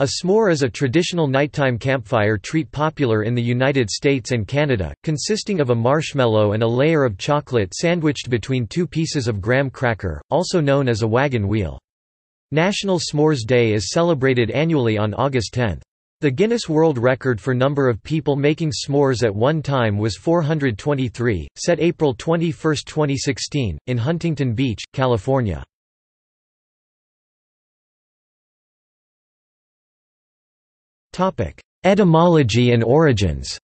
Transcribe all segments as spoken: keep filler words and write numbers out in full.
A s'more is a traditional nighttime campfire treat popular in the United States and Canada, consisting of a marshmallow and a layer of chocolate sandwiched between two pieces of graham cracker, also known as a wagon wheel. National S'mores Day is celebrated annually on August tenth. The Guinness World Record for number of people making s'mores at one time was four hundred twenty-three, set April twenty-first, twenty sixteen, in Huntington Beach, California. Etymology and origins.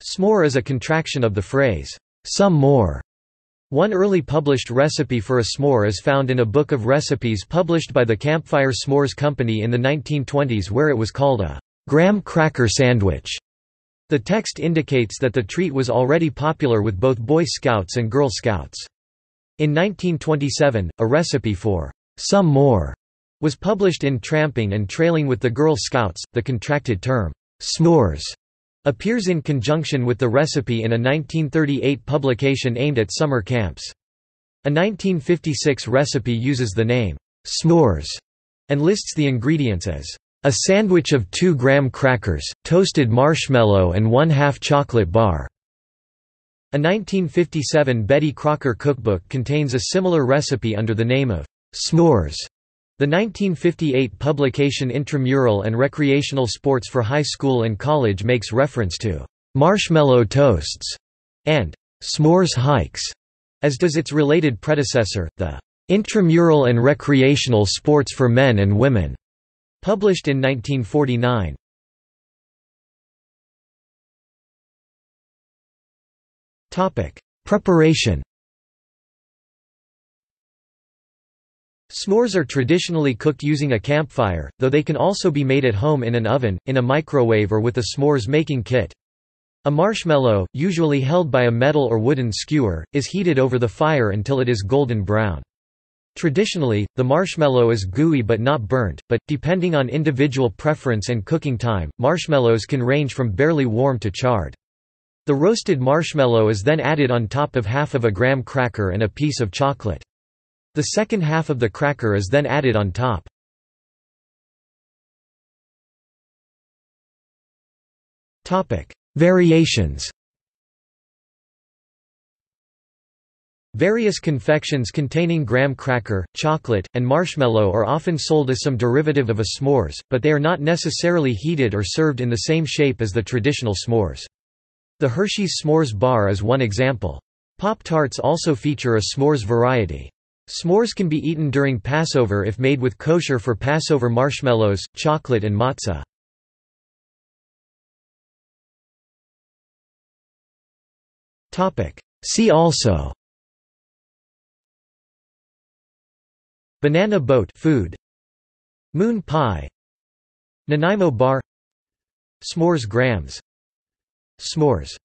S'more is a contraction of the phrase, "some more." One early published recipe for a s'more is found in a book of recipes published by the Campfire S'mores Company in the nineteen twenties, where it was called a graham cracker sandwich. The text indicates that the treat was already popular with both Boy Scouts and Girl Scouts. In nineteen twenty-seven, a recipe for "some more" was published in Tramping and Trailing with the Girl Scouts. The contracted term, s'mores, appears in conjunction with the recipe in a nineteen thirty-eight publication aimed at summer camps. A nineteen fifty-six recipe uses the name, s'mores, and lists the ingredients as, a sandwich of two graham crackers, toasted marshmallow and one-half chocolate bar. A nineteen fifty-seven Betty Crocker cookbook contains a similar recipe under the name of, s'mores. The nineteen fifty-eight publication Intramural and Recreational Sports for High School and College makes reference to marshmallow toasts and s'mores hikes, as does its related predecessor, the Intramural and Recreational Sports for Men and Women, published in nineteen forty-nine. Topic: Preparation. S'mores are traditionally cooked using a campfire, though they can also be made at home in an oven, in a microwave or with a s'mores making kit. A marshmallow, usually held by a metal or wooden skewer, is heated over the fire until it is golden brown. Traditionally, the marshmallow is gooey but not burnt, but, depending on individual preference and cooking time, marshmallows can range from barely warm to charred. The roasted marshmallow is then added on top of half of a graham cracker and a piece of chocolate. The second half of the cracker is then added on top. Variations. Various confections containing graham cracker, chocolate, and marshmallow are often sold as some derivative of a s'mores, but they are not necessarily heated or served in the same shape as the traditional s'mores. The Hershey's S'mores bar is one example. Pop Tarts also feature a s'mores variety. S'mores can be eaten during Passover if made with kosher for Passover marshmallows, chocolate and matzah. See also: banana boat food, moon pie, Nanaimo bar, s'mores grams, s'mores.